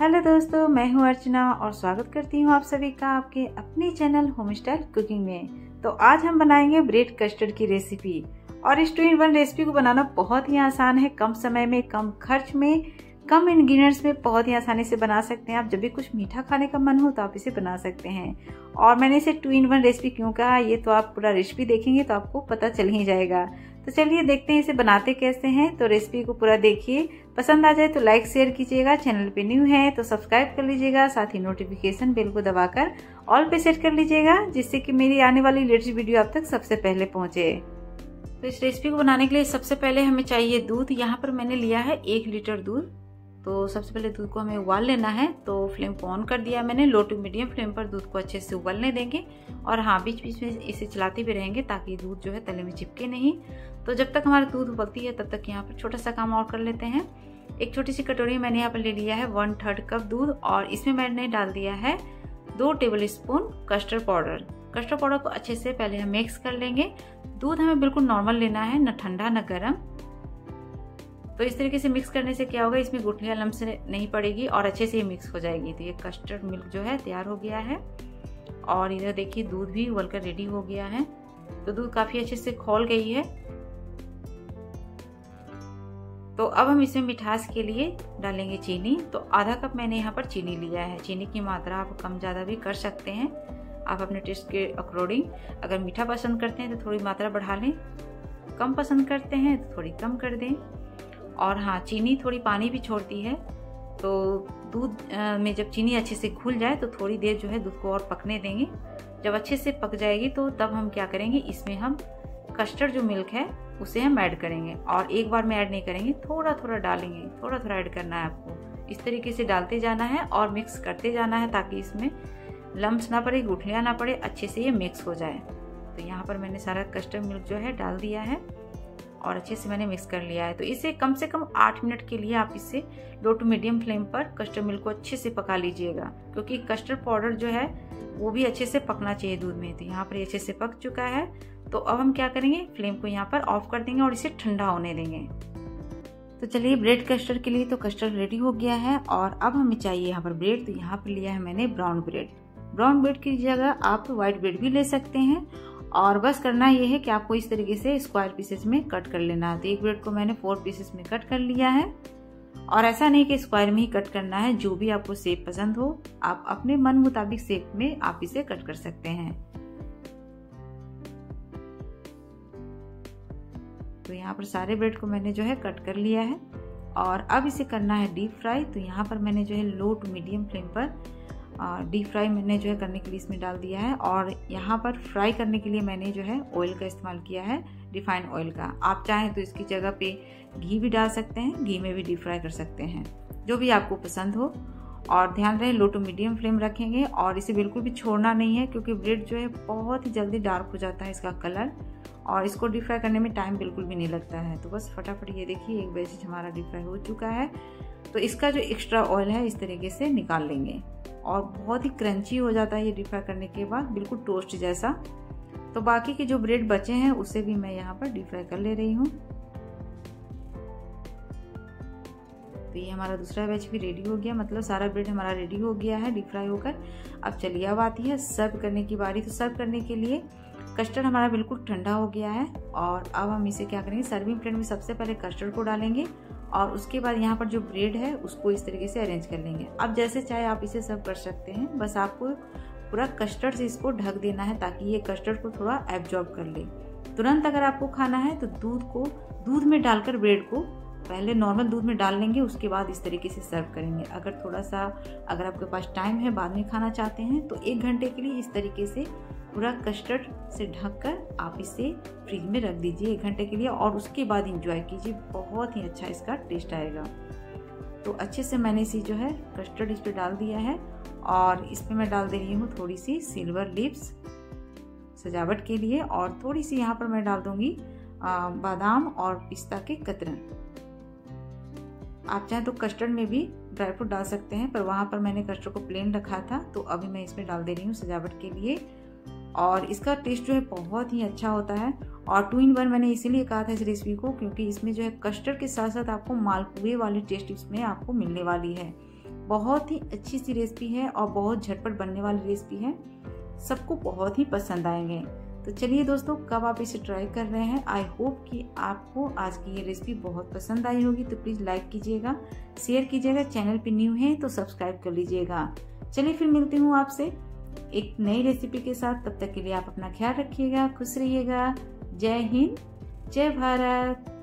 Hello दोस्तों, मैं हूं अर्चना और स्वागत करती हूं आप सभी का आपके अपने चैनल होम स्टाइल कुकिंग में। तो आज हम बनाएंगे ब्रेड कस्टर्ड की रेसिपी और इस 2-in-1 रेसिपी को बनाना बहुत ही आसान है। कम समय में, कम खर्च में, कम इंग्रेडिएंट्स में बहुत ही आसानी से बना सकते हैं। आप जब भी कुछ मीठा खाने का मन हो तो आप इसे बना सकते हैं। और मैंने इसे 2-in-1 रेसिपी क्यों कहा, ये तो आप पूरा रेसिपी देखेंगे तो आपको पता चल ही जाएगा। तो चलिए देखते हैं इसे बनाते कैसे हैं। तो रेसिपी को पूरा देखिए, पसंद आ जाए तो लाइक शेयर कीजिएगा। चैनल पे न्यू है तो सब्सक्राइब कर लीजिएगा, साथ ही नोटिफिकेशन बेल को दबाकर ऑल पे सेट कर लीजिएगा, जिससे कि मेरी आने वाली लेटेस्ट वीडियो आप तक सबसे पहले पहुंचे। तो इस रेसिपी को बनाने के लिए सबसे पहले हमें चाहिए दूध। यहाँ पर मैंने लिया है 1 लीटर दूध। तो सबसे पहले दूध को हमें उबाल लेना है। तो फ्लेम को ऑन कर दिया मैंने। लो टू मीडियम फ्लेम पर दूध को अच्छे से उबालने देंगे और हाँ, बीच बीच में इसे चलाते भी रहेंगे ताकि दूध जो है तले में चिपके नहीं। तो जब तक हमारा दूध उबलती है तब तक यहाँ पर छोटा सा काम और कर लेते हैं। एक छोटी सी कटोरी मैंने यहाँ पर ले लिया है 1/3 कप दूध और इसमें मैंने डाल दिया है 2 tablespoon custard powder. Custard powder को अच्छे से पहले हम मिक्स कर लेंगे। दूध हमें बिल्कुल नॉर्मल लेना है, न ठंडा न गर्म। तो इस तरीके से मिक्स करने से क्या होगा, इसमें गुठलियाँ लम्स नहीं पड़ेगी और अच्छे से ही मिक्स हो जाएगी। तो ये कस्टर्ड मिल्क जो है तैयार हो गया है और इधर देखिए दूध भी उबल कर रेडी हो गया है। तो दूध काफ़ी अच्छे से खौल गई है। तो अब हम इसमें मिठास के लिए डालेंगे चीनी। तो आधा कप मैंने यहाँ पर चीनी लिया है। चीनी की मात्रा आप कम ज़्यादा भी कर सकते हैं, आप अपने टेस्ट के अकॉर्डिंग। अगर मीठा पसंद करते हैं तो थोड़ी मात्रा बढ़ा लें, कम पसंद करते हैं तो थोड़ी कम कर दें। और हाँ, चीनी थोड़ी पानी भी छोड़ती है, तो दूध में जब चीनी अच्छे से घुल जाए तो थोड़ी देर जो है दूध को और पकने देंगे। जब अच्छे से पक जाएगी तो तब हम क्या करेंगे, इसमें हम कस्टर्ड जो मिल्क है उसे हम ऐड करेंगे। और एक बार में ऐड नहीं करेंगे, थोड़ा थोड़ा डालेंगे, थोड़ा थोड़ा ऐड करना है आपको। इस तरीके से डालते जाना है और मिक्स करते जाना है ताकि इसमें लम्स ना पड़े, गुठलियाँ ना पड़े, अच्छे से ये मिक्स हो जाए। तो यहाँ पर मैंने सारा कस्टर्ड मिल्क जो है डाल दिया है और अच्छे से मैंने मिक्स कर लिया है। तो इसे कम से कम 8 मिनट के लिए आप इसे लो टू मीडियम फ्लेम पर कस्टर्ड मिल्क को अच्छे से पका लीजिएगा, क्योंकि कस्टर्ड पाउडर जो है वो भी अच्छे से पकना चाहिए दूध में। तो यहाँ पर अच्छे से पक चुका है। तो अब हम क्या करेंगे, फ्लेम को यहाँ पर ऑफ कर देंगे और इसे ठंडा होने देंगे। तो चलिए ब्रेड कस्टर्ड के लिए तो कस्टर्ड रेडी हो गया है। और अब हमें चाहिए यहाँ पर ब्रेड। तो यहाँ पर लिया है मैंने ब्राउन ब्रेड। ब्राउन ब्रेड की जगह आप व्हाइट ब्रेड भी ले सकते हैं। और बस करना यह है कि आपको इस तरीके से स्क्वायर पीसेस में कट कर लेना है। तो एक ब्रेड को मैंने 4 पीसेस में कट कर लिया है। और ऐसा नहीं कि स्क्वायर में ही कट करना है, जो भी आपको शेप पसंद हो आप अपने मन मुताबिक शेप में आप इसे कट कर सकते हैं। तो यहाँ पर सारे ब्रेड को मैंने जो है कट कर लिया है और अब इसे करना है डीप फ्राई। तो यहाँ पर मैंने जो है लो टू मीडियम फ्लेम पर डीप फ्राई मैंने जो है करने के लिए इसमें डाल दिया है। और यहाँ पर फ्राई करने के लिए मैंने जो है ऑयल का इस्तेमाल किया है, रिफाइंड ऑयल का। आप चाहें तो इसकी जगह पे घी भी डाल सकते हैं, घी में भी डीप फ्राई कर सकते हैं, जो भी आपको पसंद हो। और ध्यान रहे लो टू मीडियम फ्लेम रखेंगे और इसे बिल्कुल भी छोड़ना नहीं है, क्योंकि ब्रेड जो है बहुत ही जल्दी डार्क हो जाता है इसका कलर और इसको डीप फ्राई करने में टाइम बिल्कुल भी नहीं लगता है। तो बस फटाफट ये देखिए एक बैच हमारा डीप फ्राई हो चुका है। तो इसका जो एक्स्ट्रा ऑयल है इस तरीके से निकाल लेंगे और बहुत ही क्रंची हो जाता है ये डीप फ्राई करने के बाद, बिल्कुल टोस्ट जैसा। तो बाकी के जो ब्रेड बचे हैं उसे भी मैं यहाँ पर डीप फ्राई कर ले रही हूँ। तो ये हमारा दूसरा बैच भी रेडी हो गया, मतलब सारा ब्रेड हमारा रेडी हो गया है डीप फ्राई होकर। अब चलिए अब आती है सर्व करने की बारी। तो सर्व करने के लिए कस्टर्ड हमारा बिल्कुल ठंडा हो गया है और अब हम इसे क्या करेंगे, सर्विंग प्लेट में सबसे पहले कस्टर्ड को डालेंगे और उसके बाद यहाँ पर जो ब्रेड है उसको इस तरीके से अरेंज कर लेंगे। अब जैसे चाहे आप इसे सर्व कर सकते हैं, बस आपको पूरा कस्टर्ड से इसको ढक देना है ताकि ये कस्टर्ड को थोड़ा एब्जॉर्ब कर ले। तुरंत अगर आपको खाना है तो दूध को दूध में डालकर ब्रेड को पहले नॉर्मल दूध में डाल लेंगे, उसके बाद इस तरीके से सर्व करेंगे। अगर थोड़ा सा अगर आपके पास टाइम है, बाद में खाना चाहते हैं, तो 1 घंटे के लिए इस तरीके से पूरा कस्टर्ड से ढककर आप इसे फ्रिज में रख दीजिए 1 घंटे के लिए और उसके बाद इंजॉय कीजिए। बहुत ही अच्छा इसका टेस्ट आएगा। तो अच्छे से मैंने इसी जो है कस्टर्ड इस पे डाल दिया है और इस पे मैं डाल दे रही हूँ थोड़ी सी सिल्वर लीव्स सजावट के लिए और थोड़ी सी यहाँ पर मैं डाल दूँगी बादाम और पिस्ता के कतरन। आप चाहें तो कस्टर्ड में भी ड्राई फ्रूट डाल सकते हैं, पर वहाँ पर मैंने कस्टर्ड को प्लेन रखा था तो अभी मैं इसमें डाल दे रही हूँ सजावट के लिए। और इसका टेस्ट जो है बहुत ही अच्छा होता है। और 2-in-1 मैंने इसीलिए कहा था इस रेसिपी को, क्योंकि इसमें जो है कस्टर्ड के साथ साथ आपको मालपुए वाली टेस्ट इसमें आपको मिलने वाली है। बहुत ही अच्छी सी रेसिपी है और बहुत झटपट बनने वाली रेसिपी है, सबको बहुत ही पसंद आएंगे। तो चलिए दोस्तों, कब आप इसे ट्राई कर रहे हैं, आई होप कि आपको आज की ये रेसिपी बहुत पसंद आई होगी। तो प्लीज़ लाइक कीजिएगा, शेयर कीजिएगा, चैनल पे न्यू हैं तो सब्सक्राइब कर लीजिएगा। चलिए फिर मिलती हूँ आपसे एक नई रेसिपी के साथ, तब तक के लिए आप अपना ख्याल रखिएगा, खुश रहिएगा। जय हिंद, जय भारत।